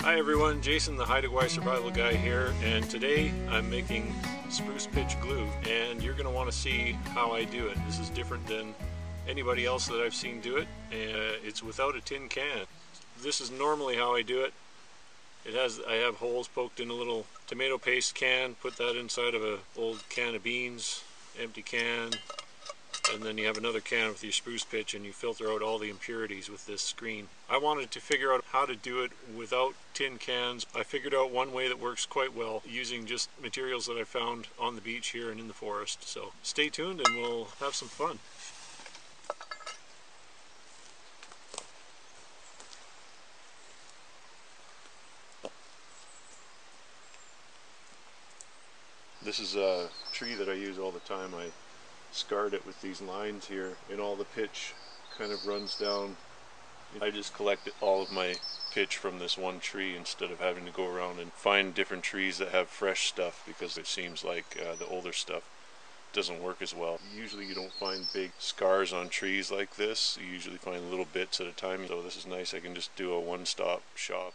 Hi everyone, Jason the Haida Gwaii Survival guy here, and today I'm making spruce pitch glue, and you're going to want to see how I do it. This is different than anybody else that I've seen do it, and it's without a tin can. This is normally how I do it. I have holes poked in a little tomato paste can, put that inside of an old can of beans, empty can, and then you have another can with your spruce pitch and you filter out all the impurities with this screen. I wanted to figure out how to do it without tin cans. I figured out one way that works quite well using just materials that I found on the beach here and in the forest. So stay tuned and we'll have some fun. This is a tree that I use all the time. I scarred it with these lines here, and all the pitch kind of runs down. I just collect all of my pitch from this one tree instead of having to go around and find different trees that have fresh stuff, because it seems like the older stuff doesn't work as well. Usually you don't find big scars on trees like this. You usually find little bits at a time, so this is nice. I can just do a one-stop shop.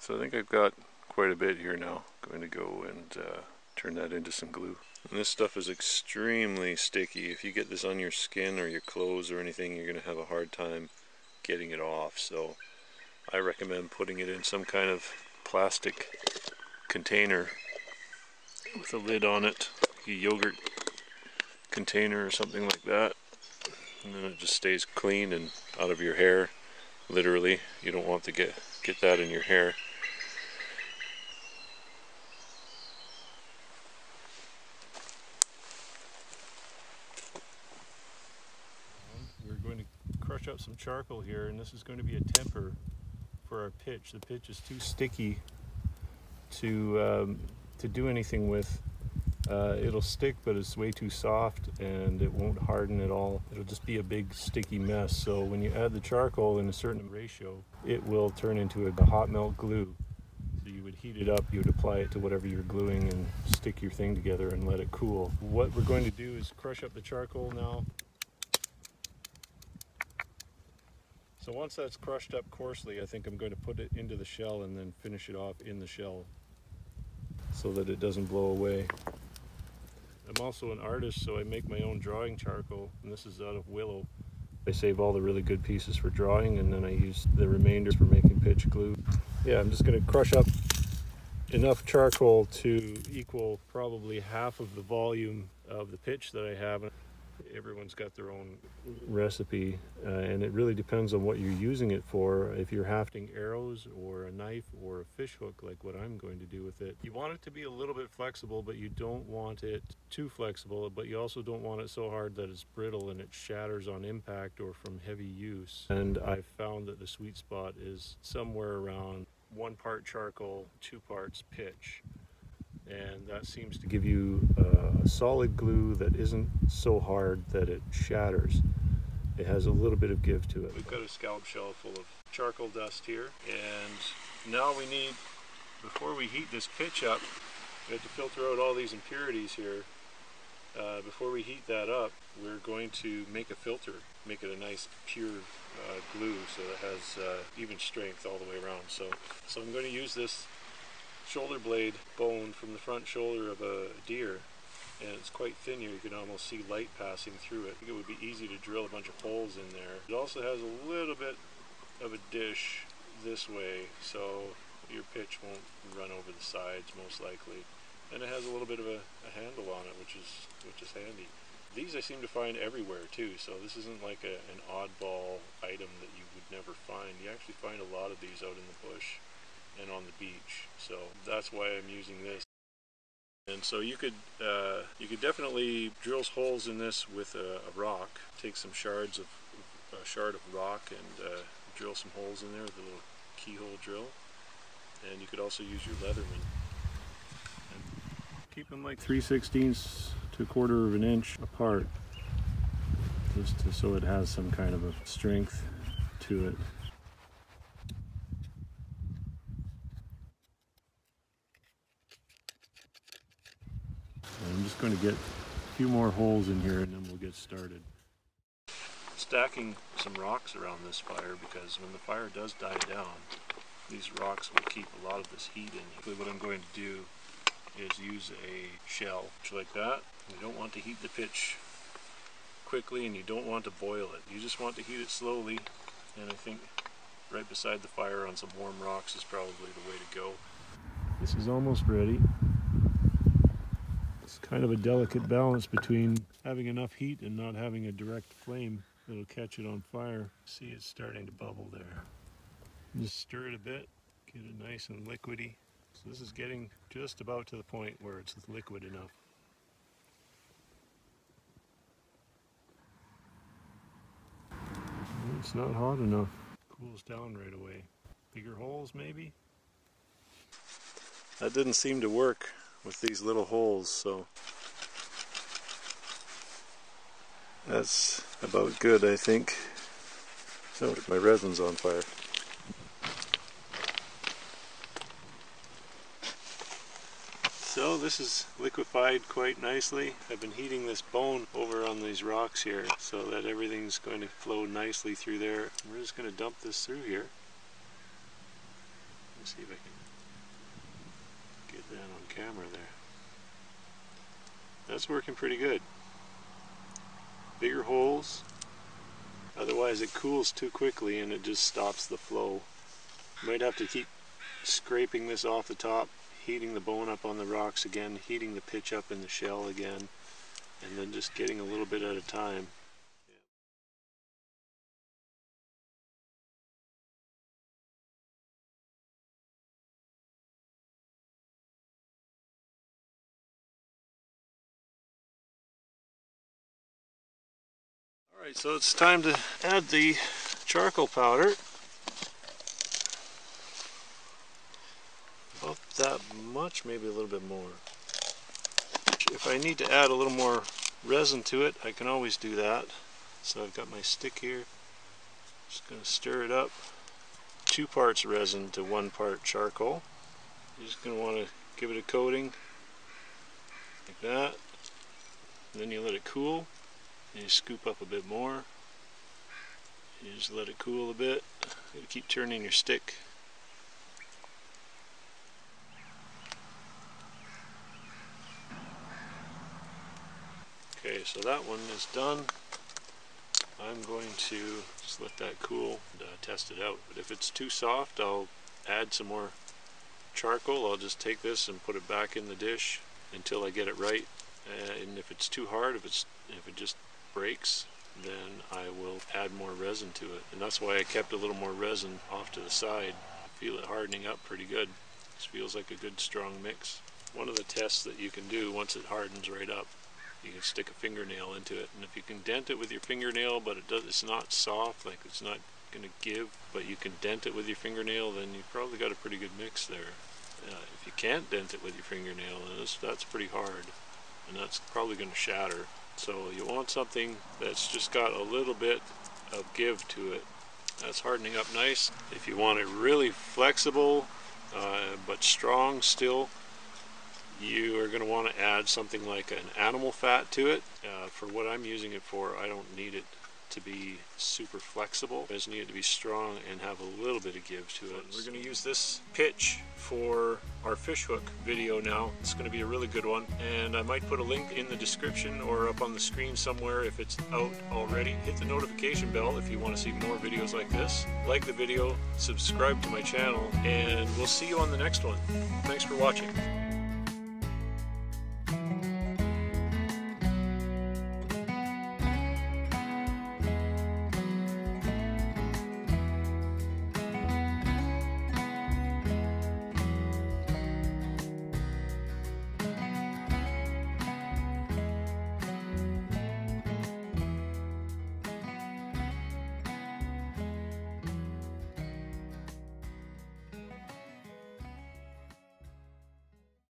So I think I've got quite a bit here now. I'm going to go and turn that into some glue. And this stuff is extremely sticky. If you get this on your skin or your clothes or anything, you're going to have a hard time getting it off. So I recommend putting it in some kind of plastic container with a lid on it, like a yogurt container or something like that. And then it just stays clean and out of your hair, literally. You don't want to get that in your hair. We're going to crush up some charcoal here, and this is going to be a temper for our pitch. The pitch is too sticky to do anything with. It'll stick, but it's way too soft and it won't harden at all. It'll just be a big sticky mess. So when you add the charcoal in a certain ratio, it will turn into a hot melt glue. So you would heat it up, you would apply it to whatever you're gluing and stick your thing together and let it cool. What we're going to do is crush up the charcoal now. So once that's crushed up coarsely, I think I'm going to put it into the shell and then finish it off in the shell so that it doesn't blow away. I'm also an artist, so I make my own drawing charcoal, and this is out of willow. I save all the really good pieces for drawing, and then I use the remainder for making pitch glue. Yeah, I'm just going to crush up enough charcoal to equal probably half of the volume of the pitch that I have. Everyone's got their own recipe, and it really depends on what you're using it for. If you're hafting arrows or a knife or a fish hook, like what I'm going to do with it, you want it to be a little bit flexible, but you don't want it too flexible, but you also don't want it so hard that it's brittle and it shatters on impact or from heavy use. And I've found that the sweet spot is somewhere around 1 part charcoal, 2 parts pitch. And that seems to give you a solid glue that isn't so hard that it shatters. It has a little bit of give to it. We've got a scallop shell full of charcoal dust here, and now we need, before we heat this pitch up, we have to filter out all these impurities here. Before we heat that up, we're going to make a filter, make it a nice pure glue so that it has even strength all the way around. So I'm going to use this shoulder blade bone from the front shoulder of a deer, and it's quite thin here. You can almost see light passing through it. I think it would be easy to drill a bunch of holes in there. It also has a little bit of a dish this way, so your pitch won't run over the sides most likely. And it has a little bit of a handle on it, which is handy. These I seem to find everywhere too, so this isn't like an oddball item that you would never find. You actually find a lot of these out in the bush and on the beach, so that's why I'm using this. And so you could definitely drill holes in this with a rock. Take some shard of rock and drill some holes in there with a little keyhole drill, and you could also use your Leatherman. Keep them like 3/16ths to a quarter of an inch apart, just to, so it has some kind of a strength to it. I'm just going to get a few more holes in here and then we'll get started. Stacking some rocks around this fire, because when the fire does die down, these rocks will keep a lot of this heat in. What I'm going to do is use a shell like that. You don't want to heat the pitch quickly and you don't want to boil it. You just want to heat it slowly, and I think right beside the fire on some warm rocks is probably the way to go. This is almost ready. It's kind of a delicate balance between having enough heat and not having a direct flame that'll catch it on fire. See, it's starting to bubble there. Just stir it a bit, get it nice and liquidy. So this is getting just about to the point where it's liquid enough. It's not hot enough. Cools down right away. Bigger holes maybe? That didn't seem to work with these little holes, so that's about good, I think. So my resin's on fire. So this is liquefied quite nicely. I've been heating this bone over on these rocks here so that everything's going to flow nicely through there. We're just going to dump this through here. Let's see if I can get that on camera there. That's working pretty good. Bigger holes. Otherwise it cools too quickly and it just stops the flow. You might have to keep scraping this off the top, heating the bone up on the rocks again, heating the pitch up in the shell again, and then just getting a little bit at a time. Alright, so it's time to add the charcoal powder. About that much, maybe a little bit more. If I need to add a little more resin to it, I can always do that. So I've got my stick here. Just going to stir it up. 2 parts resin to 1 part charcoal. You're just going to want to give it a coating like that. And then you let it cool. And you scoop up a bit more. You just let it cool a bit. You keep turning your stick. Okay, so that one is done. I'm going to just let that cool and test it out. But if it's too soft, I'll add some more charcoal. I'll just take this and put it back in the dish until I get it right. And if it's too hard, if it just breaks, then I will add more resin to it. And that's why I kept a little more resin off to the side. I feel it hardening up pretty good. This feels like a good strong mix. One of the tests that you can do once it hardens right up, you can stick a fingernail into it, and if you can dent it with your fingernail, but it's not soft, like it's not going to give, but you can dent it with your fingernail, then you've probably got a pretty good mix there. If you can't dent it with your fingernail, then that's pretty hard, and that's probably going to shatter. So you want something that's just got a little bit of give to it. That's hardening up nice. If you want it really flexible, but strong still, you are going to want to add something like an animal fat to it. For what I'm using it for, I don't need it to be super flexible. I just need it to be strong and have a little bit of give to it. We're going to use this pitch for our fish hook video now. It's going to be a really good one, and I might put a link in the description or up on the screen somewhere if it's out already. Hit the notification bell if you want to see more videos like this. Like the video, subscribe to my channel, and we'll see you on the next one. Thanks for watching.